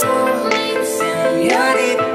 You're the